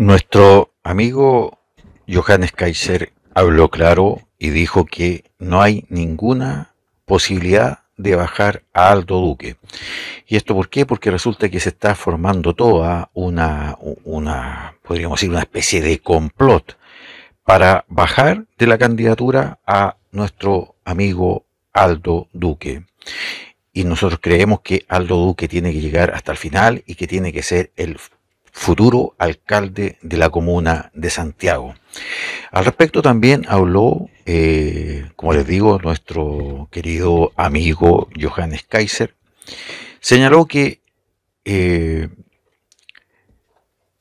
Nuestro amigo Johannes Kaiser habló claro y dijo que no hay ninguna posibilidad de bajar a Aldo Duque. ¿Y esto por qué? Porque resulta que se está formando toda una podríamos decir, una especie de complot para bajar de la candidatura a nuestro amigo Aldo Duque. Y nosotros creemos que Aldo Duque tiene que llegar hasta el final y que tiene que ser el futuro alcalde de la comuna de Santiago. Al respecto también habló, como les digo, nuestro querido amigo Johannes Kaiser. Señaló que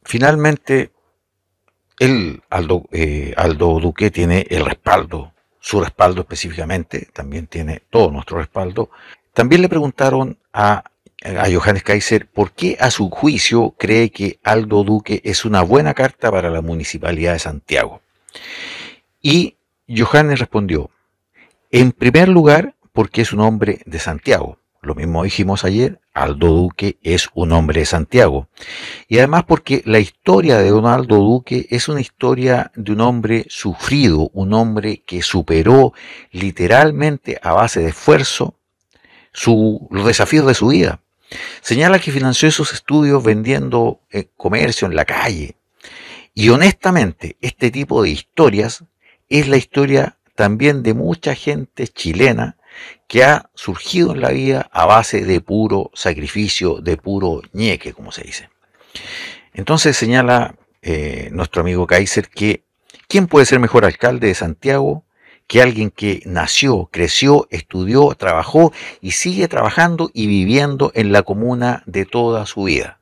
finalmente Aldo Duque tiene el respaldo, su respaldo específicamente, también tiene todo nuestro respaldo. También le preguntaron a Johannes Kaiser por qué a su juicio cree que Aldo Duque es una buena carta para la Municipalidad de Santiago. Y Johannes respondió, en primer lugar, porque es un hombre de Santiago. Lo mismo dijimos ayer, Aldo Duque es un hombre de Santiago. Y además porque la historia de don Aldo Duque es una historia de un hombre sufrido, un hombre que superó literalmente a base de esfuerzo los desafíos de su vida. Señala que financió sus estudios vendiendo comercio en la calle. Y honestamente, este tipo de historias es la historia también de mucha gente chilena que ha surgido en la vida a base de puro sacrificio, de puro ñeque, como se dice. Entonces señala nuestro amigo Kaiser que ¿quién puede ser mejor alcalde de Santiago que alguien que nació, creció, estudió, trabajó y sigue trabajando y viviendo en la comuna de toda su vida?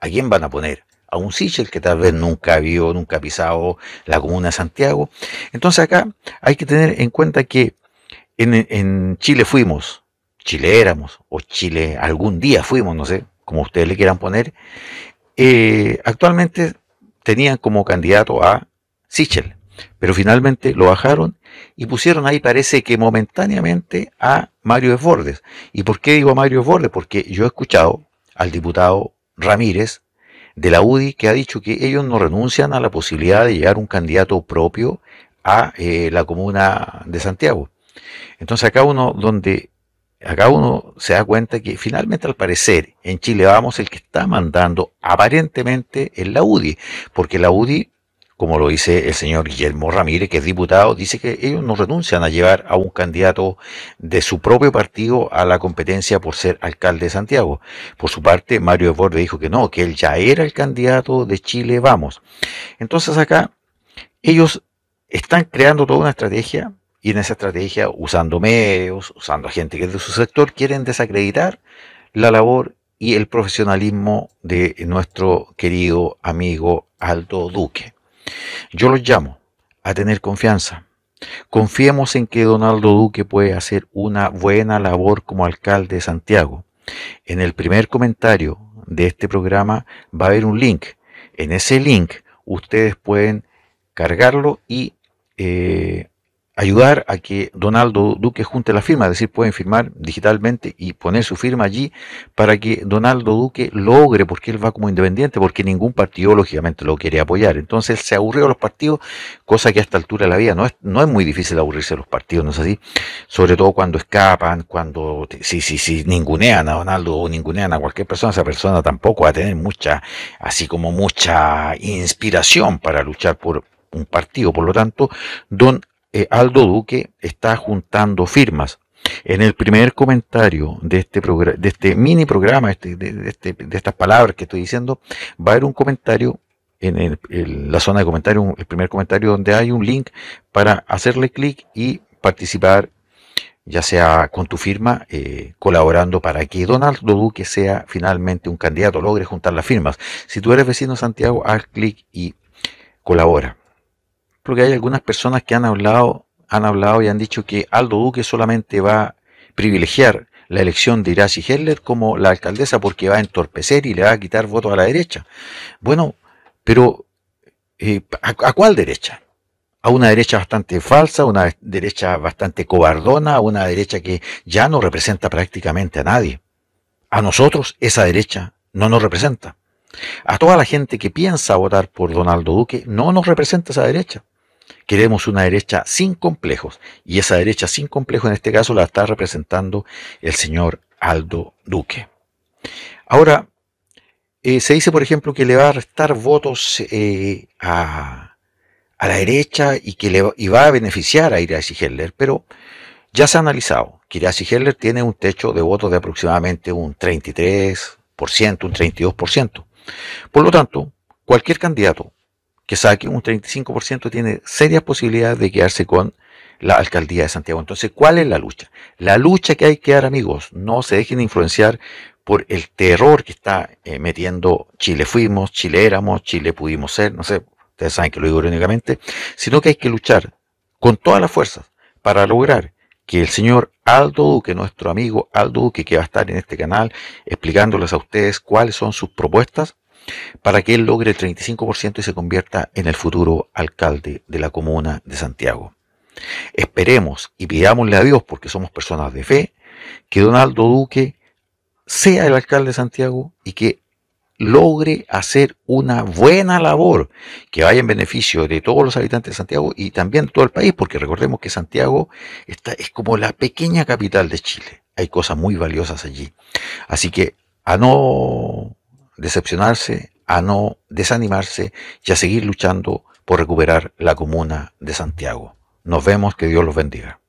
¿A quién van a poner? A un Sichel que tal vez nunca vio, nunca ha pisado la comuna de Santiago. Entonces acá hay que tener en cuenta que en Chile fuimos, Chile éramos, o Chile algún día fuimos, no sé, como ustedes le quieran poner. Actualmente tenían como candidato a Sichel, pero finalmente lo bajaron y pusieron ahí, parece que momentáneamente, a Mario Desbordes. ¿Y por qué digo a Mario Desbordes? Porque yo he escuchado al diputado Ramírez de la UDI que ha dicho que ellos no renuncian a la posibilidad de llegar un candidato propio a la comuna de Santiago. Entonces acá uno se da cuenta que finalmente, al parecer, en Chile Vamos el que está mandando aparentemente es la UDI, porque la UDI, como lo dice el señor Guillermo Ramírez, que es diputado, dice que ellos no renuncian a llevar a un candidato de su propio partido a la competencia por ser alcalde de Santiago. Por su parte, Mario Desbordes dijo que no, que él ya era el candidato de Chile Vamos. Entonces acá ellos están creando toda una estrategia, y en esa estrategia, usando medios, usando a gente que es de su sector, quieren desacreditar la labor y el profesionalismo de nuestro querido amigo Aldo Duque. Yo los llamo a tener confianza. Confiemos en que don Aldo Duque puede hacer una buena labor como alcalde de Santiago. En el primer comentario de este programa va a haber un link. En ese link ustedes pueden cargarlo y ayudar a que don Aldo Duque junte la firma, es decir, pueden firmar digitalmente y poner su firma allí para que don Aldo Duque logre, porque él va como independiente, porque ningún partido lógicamente lo quiere apoyar. Entonces él se aburrió de los partidos, cosa que a esta altura de la vida no es muy difícil aburrirse de los partidos, ¿no es así? Sobre todo cuando escapan, cuando si ningunean a don Aldo o ningunean a cualquier persona, esa persona tampoco va a tener mucha, así como mucha inspiración para luchar por un partido. Por lo tanto, don Aldo Duque está juntando firmas. En el primer comentario de estas palabras que estoy diciendo, va a haber un comentario en la zona de comentarios, el primer comentario, donde hay un link para hacerle clic y participar, ya sea con tu firma, colaborando para que don Aldo Duque sea finalmente un candidato, logre juntar las firmas. Si tú eres vecino de Santiago, haz clic y colabora. Porque hay algunas personas que han hablado y han dicho que Aldo Duque solamente va a privilegiar la elección de Irasy Heller como la alcaldesa porque va a entorpecer y le va a quitar votos a la derecha. Bueno, pero ¿a cuál derecha? A una derecha bastante falsa, una derecha bastante cobardona, una derecha que ya no representa prácticamente a nadie. A nosotros esa derecha no nos representa. A toda la gente que piensa votar por don Aldo Duque, no nos representa esa derecha. Queremos una derecha sin complejos, y esa derecha sin complejos en este caso la está representando el señor Aldo Duque. Ahora, se dice por ejemplo que le va a restar votos a la derecha y que va a beneficiar a Irasy Heller, pero ya se ha analizado que Irasy Heller tiene un techo de votos de aproximadamente un 33%, un 32%. Por lo tanto, cualquier candidato que saque un 35% tiene serias posibilidades de quedarse con la alcaldía de Santiago. Entonces, ¿cuál es la lucha? La lucha que hay que dar, amigos, no se dejen influenciar por el terror que está metiendo Chile fuimos, Chile éramos, Chile pudimos ser, no sé, ustedes saben que lo digo irónicamente, sino que hay que luchar con todas las fuerzas para lograr que el señor Aldo Duque, nuestro amigo Aldo Duque, que va a estar en este canal explicándoles a ustedes cuáles son sus propuestas para que él logre el 35% y se convierta en el futuro alcalde de la comuna de Santiago. Esperemos y pidámosle a Dios, porque somos personas de fe, que don Aldo Duque sea el alcalde de Santiago y que logre hacer una buena labor que vaya en beneficio de todos los habitantes de Santiago y también de todo el país, porque recordemos que Santiago es como la pequeña capital de Chile. Hay cosas muy valiosas allí. Así que a no decepcionarse, a no desanimarse y a seguir luchando por recuperar la comuna de Santiago. Nos vemos, que Dios los bendiga.